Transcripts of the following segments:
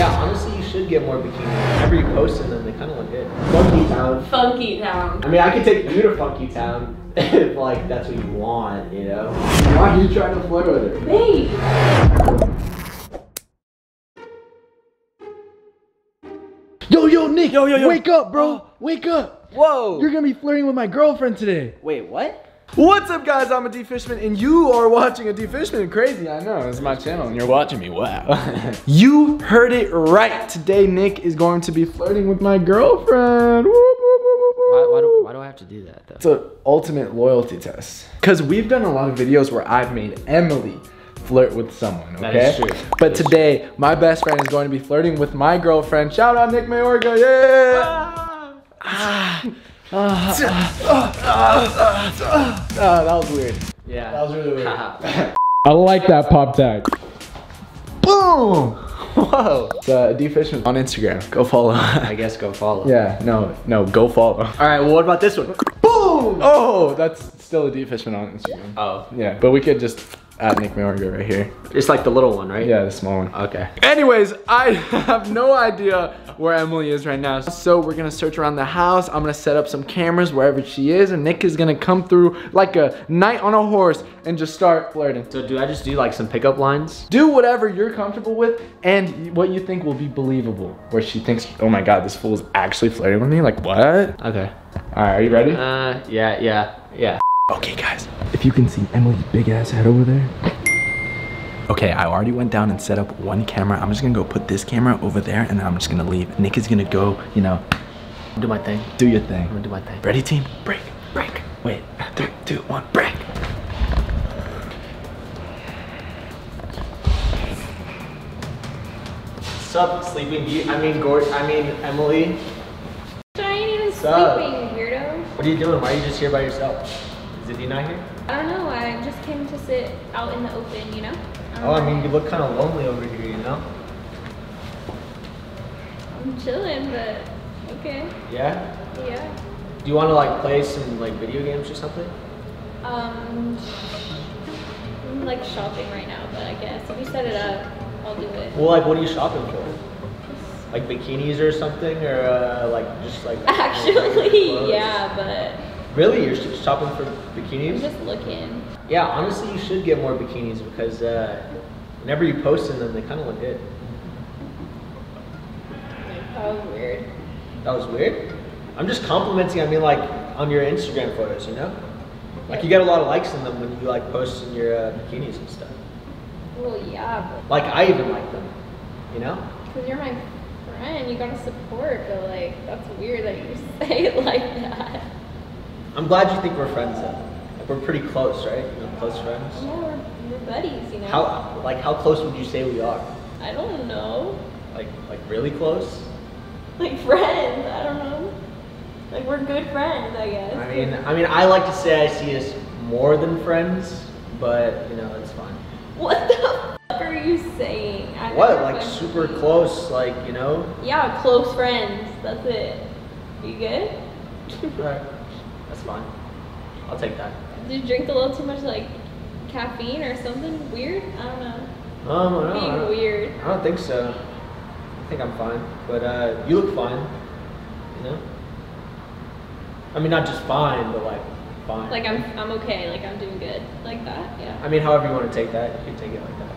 Yeah, honestly, you should get more bikinis. Whenever you post in them, they kind of look good. Funky Town. Funky Town. I mean, I could take you to Funky Town if, like, that's what you want, you know? Why are you trying to flirt with her? Babe! Yo, Nick, yo. Wake up, bro. Wake up. Whoa. You're going to be flirting with my girlfriend today. Wait, what? What's up, guys? I'm a D Fishman, and you are watching a D Fishman. Crazy, I know. It's my channel, and you're watching me. Wow. You heard it right. Today, Nick is going to be flirting with my girlfriend. Why do I have to do that, though? It's an ultimate loyalty test. Because we've done a lot of videos where I've made Emily flirt with someone, okay? That is true. But today, my best friend is going to be flirting with my girlfriend. Shout out Nick Mayorga, yeah! That was weird. Yeah. That was really weird. I like that pop tag. Boom! Whoa. It's D Fishman on Instagram. Go follow. I guess go follow. Yeah, no, go follow. All right, well, what about this one? Boom! Oh, that's still a D Fishman on Instagram. Oh. Yeah, but we could just at Nick Mayorga right here. It's like the little one, right? Yeah, the small one. Okay. Anyways, I have no idea where Emily is right now. So we're gonna search around the house. I'm gonna set up some cameras wherever she is, and Nick is gonna come through like a knight on a horse and just start flirting. So do I just do like some pickup lines? Do whatever you're comfortable with and what you think will be believable. Where she thinks, oh my God, this fool is actually flirting with me? Like what? Okay. All right, are you ready? Yeah. Okay, guys. If you can see Emily's big ass head over there. Okay, I already went down and set up one camera. I'm just gonna go put this camera over there and then I'm just gonna leave. Nick is gonna go, you know, do my thing. Do your thing. I'm gonna do my thing. Ready, team? Break, break. Wait, 3, 2, 1, break. Sup, sleeping beauty? I mean, Emily. I ain't even sleeping, weirdo. What are you doing? Why are you just here by yourself? Is he not here? I don't know, I just came to sit out in the open, you know? I mean, you look kind of lonely over here, you know? I'm chilling, but okay. Yeah? Yeah. Do you want to like play some like video games or something? I'm like shopping right now, but I guess if you set it up, I'll do it. Well, like what are you shopping for? Like bikinis or something, or like just like... Actually, yeah, but... Really? You're shopping for bikinis? I'm just looking. Yeah, honestly, you should get more bikinis because whenever you post in them, they kind of look good. That was weird. That was weird? I'm just complimenting, I mean, like, on your Instagram photos, you know? Like, you get a lot of likes in them when you, like, post in your bikinis and stuff. Well, yeah, but... Like, I even like them, you know? Because you're my friend, you gotta support, but, like, that's weird that you say it like that. I'm glad you think we're friends though. Like, we're pretty close, right? We're close friends. Yeah, we're buddies, you know. How close would you say we are? I don't know. Like really close? Like friends, I don't know. Like we're good friends, I guess. I mean I like to say I see us more than friends, but you know, it's fine. What the f are you saying? What? Like super close, like, you know? Yeah, close friends. That's it. You good? All right. That's fine. I'll take that. Did you drink a little too much like caffeine or something weird? I don't know. Being weird. I don't think so. I think I'm fine. But you look fine. You know? I mean, not just fine, but like fine. Like I'm okay, like I'm doing good. Like that, yeah. I mean, however you want to take that, you can take it like that.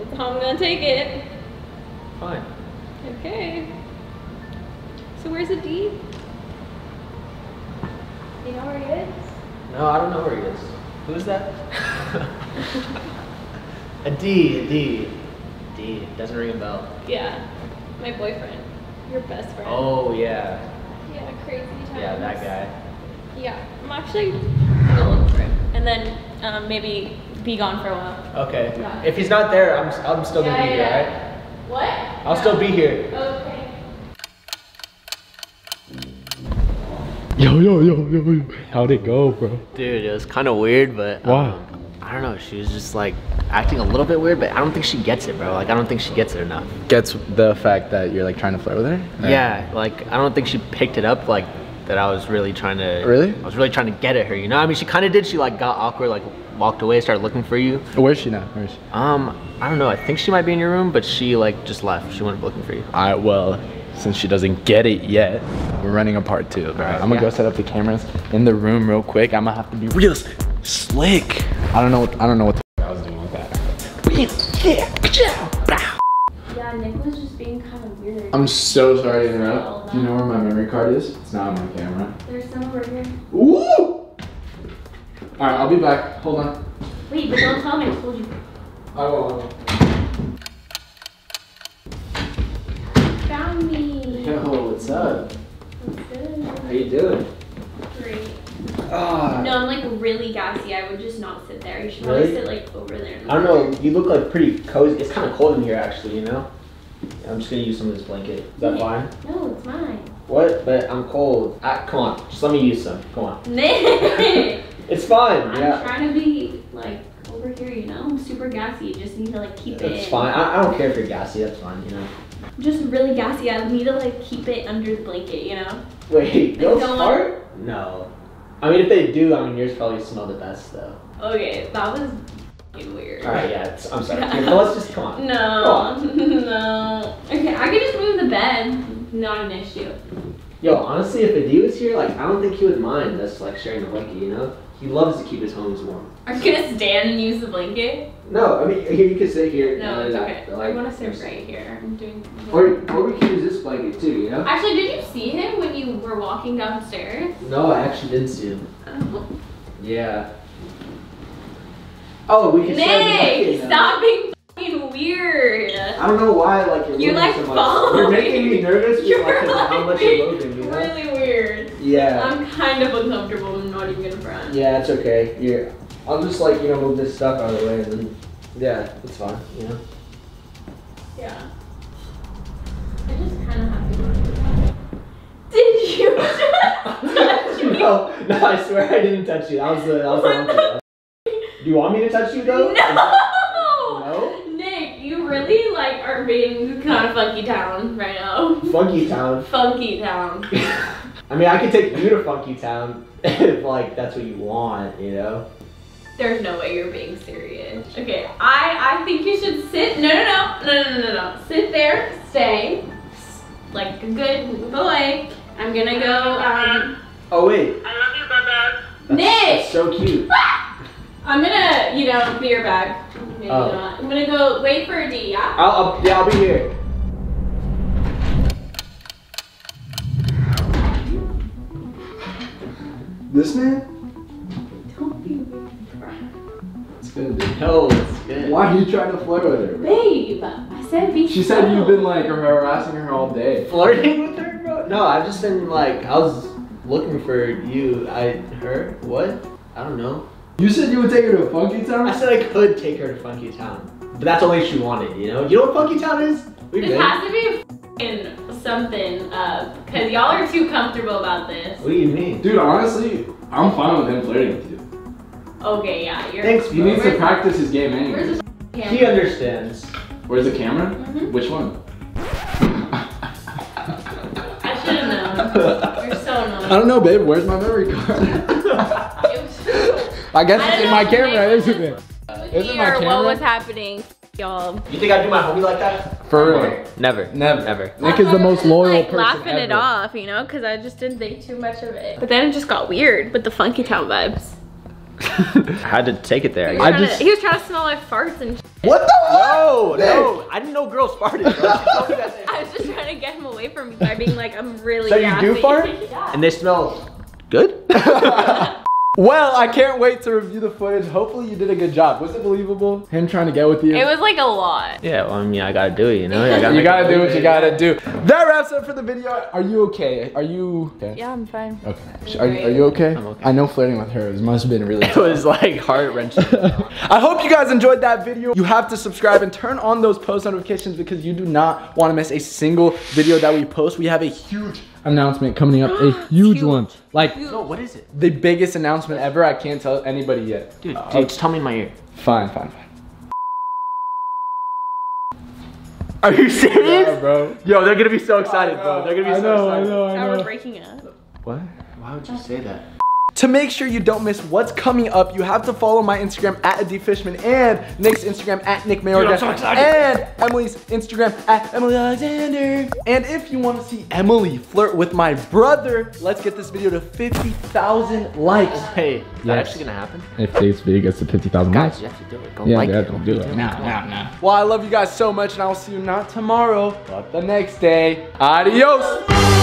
That's how I'm gonna take it. Fine. Okay. So where's the D? Do you know where he is? No, I don't know where he is. Who is that? A D. Doesn't ring a bell. Yeah. My boyfriend. Your best friend. Oh, yeah. Yeah, crazy times. Yeah, that guy. Yeah. I'm actually gonna look for him. And then maybe be gone for a while. Okay. Yeah. If he's not there, I'm still gonna be here, right? What? I'll still be here. Okay. Yo. How'd it go, bro? Dude, it was kind of weird, but... Why? I don't know. She was just, like, acting a little bit weird, but I don't think she gets it, bro. Like, I don't think she gets it enough. Gets the fact that you're, like, trying to flirt with her? Yeah. Like, I don't think she picked it up, like, that I was really trying to... Really? I was really trying to get at her, you know? I mean, she kind of did. She, like, got awkward, like, walked away, started looking for you. Where is she now? Where is she? I don't know. I think she might be in your room, but she like just left. She went looking for you. All right, well, since she doesn't get it yet, we're running a part two. All right, I'm gonna go set up the cameras in the room real quick. I'm gonna have to be real slick. I don't know what the I was doing with that. Yeah, Nick was just being kind of weird. I'm so sorry to interrupt. Do you know where my memory card is? It's not on my camera. There's some over here. Ooh! All right, I'll be back. Hold on. Wait, but don't tell me. I told you. I won't. Found me. Yo, what's up? What's good? How you doing? Great. No, I'm like really gassy. I would just not sit there. You should probably sit like over there. I don't know. You look like pretty cozy. It's kind of cold in here, actually. You know. I'm just gonna use some of this blanket. Is that fine? No, it's mine. What? But I'm cold. Come on. Just let me use some. Come on. It's fine. I'm trying to be like over here, you know? I'm super gassy. You just need to like keep it. It's fine. I don't care if you're gassy. That's fine, you know? I'm just really gassy. I need to like keep it under the blanket, you know? Wait, those fart? No. I mean, if they do, I mean, yours probably smell the best though. Okay, that was weird. All right, yeah, I'm sorry. Yeah. No, let's just come on. No, no. Okay, I could just move the bed. Not an issue. Yo, honestly, if Adi was here, like, I don't think he would mind us like sharing a blanket, you know? He loves to keep his homes warm. Are you gonna stand and use the blanket? No, I mean, here you can sit here. No, it's okay. Like, I want to sit right here. I'm doing. Or we can use this blanket too, you know? Actually, did you see him when you were walking downstairs? No, I actually didn't see him. Oh. Yeah. Oh, we can. Nick, stop being fucking weird. I don't know why, like you're like so much. You're making me nervous. You're like how much you're moving, you know? Really weird. Yeah. I'm kind of uncomfortable. Yeah, it's okay. Yeah, I'll just like, you know, move this stuff out of the way and then, yeah, it's fine, you know? Yeah. I just kind of have to go to the bathroom. Did you just touch me? No, I swear I didn't touch you. That was the Do you want me to touch you though? No! Nick, you really like are being kind of funky town right now. Funky town? Funky town. I mean, I could take you to Funky Town if, like, that's what you want, you know? There's no way you're being serious. Okay, I think you should sit. No. Sit there, stay, like a good boy. I'm gonna go, Oh, wait. I love you, Bubba. Nick! That's so cute. I'm gonna, you know, be your bag. Maybe not. I'm gonna go wait for a D, yeah? I'll be here. This man? Don't be weird, bro. It's good, dude. Hell, it's good. Why are you trying to flirt with her? Babe, I said be She said you've been, like, harassing her all day. Flirting with her, bro? No, I've just been, like, I was looking for you. Her? What? I don't know. You said you would take her to Funky Town? I said I could take her to Funky Town. But that's all she wanted, you know? You know what Funky Town is? It has to be f***ing something up, because y'all are too comfortable about this. What do you mean? Dude, honestly, I'm fine with him flirting with you. Okay, yeah, you're- Thanks, bro. He needs to practice his game anyway. Where's the camera? He understands. Where's the camera? Mm-hmm. Which one? I should've known. You're so annoying. I don't know, babe. Where's my memory card? I guess it's in my camera, isn't it? Isn't my camera? What was happening? Y'all. You think I do my homie like that? For real. Never. Nick is the most loyal person laughing it off, you know, because I just didn't think too much of it. But then it just got weird with the Funky Town vibes. I had to take it there. He was trying to smell my farts and shit. What the fuck? No, I didn't know girls farted, bro. I was just trying to get him away from me by being like, I'm really gassy. You do fart? Yeah. And they smell good? Well, I can't wait to review the footage. Hopefully you did a good job. Was it believable? Him trying to get with you? It was like a lot. Yeah, well, I mean, I gotta do it, you know? You gotta do what you gotta do. That wraps up for the video. Are you okay? Are you okay? Yeah, I'm fine. Okay. Are you okay? I'm okay. I know flirting with her must have been really tough. It was like heart-wrenching. I hope you guys enjoyed that video. You have to subscribe and turn on those post notifications because you do not want to miss a single video that we post. We have a huge announcement coming up, a huge one. Like, no, what is it? The biggest announcement ever. I can't tell anybody yet. Dude, just tell me in my ear. Fine. Are you serious? Yeah, bro. Yo, they're gonna be so excited, bro. They're gonna be so excited. I know. Now we're breaking up. What? Why would you say that? To make sure you don't miss what's coming up, you have to follow my Instagram at @adfishman and Nick's Instagram at Nick Mayorga. Dude, I'm so excited. And Emily's Instagram at Emily Alexander. And if you want to see Emily flirt with my brother, let's get this video to 50,000 likes. Hey, is that actually gonna happen? If this video gets to 50,000 likes, you have to do it. Go like it. Don't do it. No. Well, I love you guys so much, and I will see you not tomorrow, but the next day. Adios.